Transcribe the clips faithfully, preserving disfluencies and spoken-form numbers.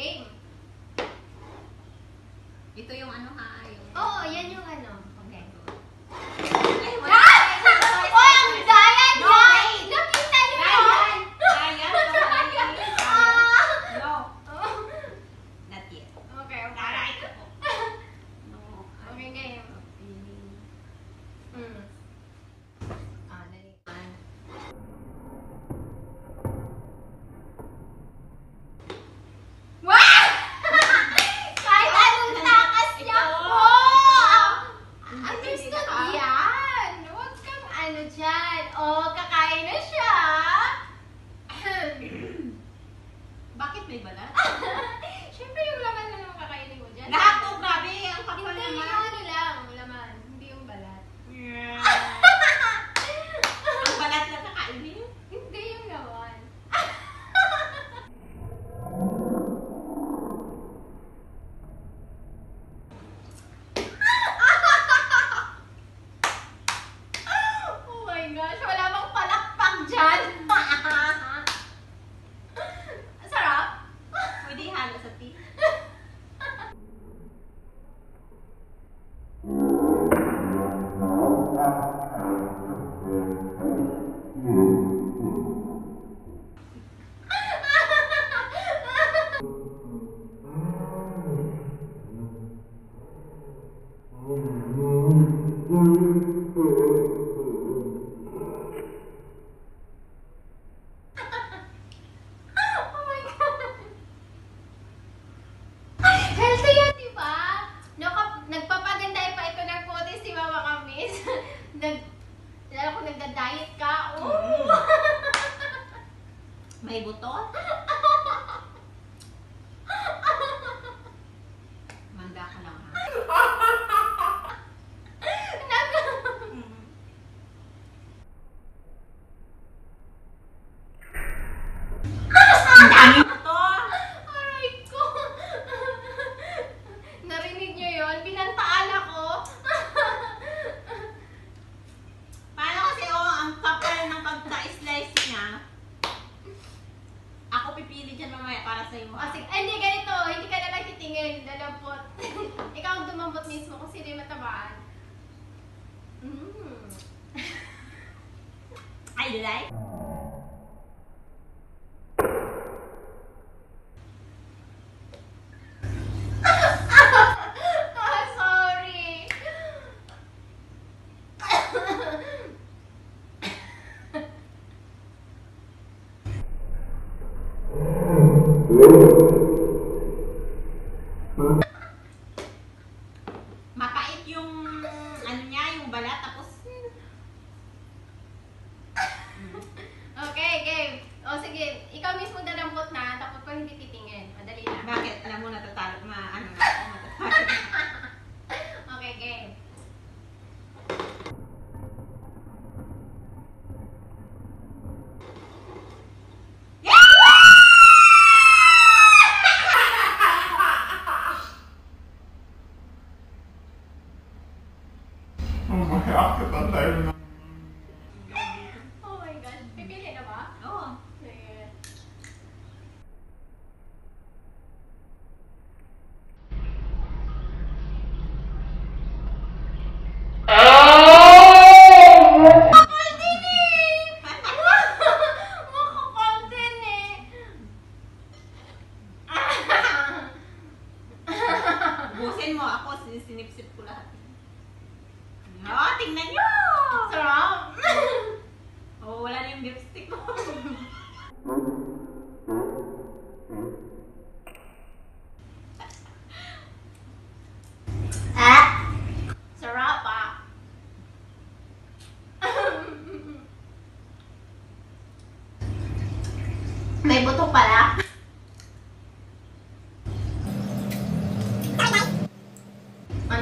game. Ito yung ano ha? Yung... Oo, oh, yan yung ano. Okay. Ay, wala. Oy, ang daya niya! Nakita niyo! Daya! Daya! No. Not yet. Okay, okay. Tara, ito po. No. Okay, game. Hmm.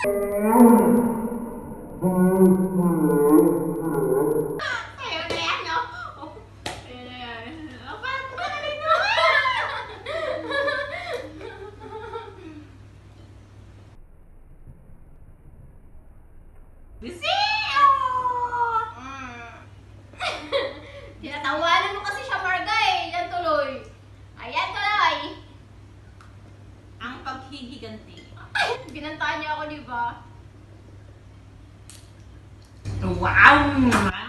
Tinatawanan mo kasi siya, Marga eh. Yan tuloy. Ayan tuloy. Ang paghihiganti. Binantaan niya ako, di ba? Wow!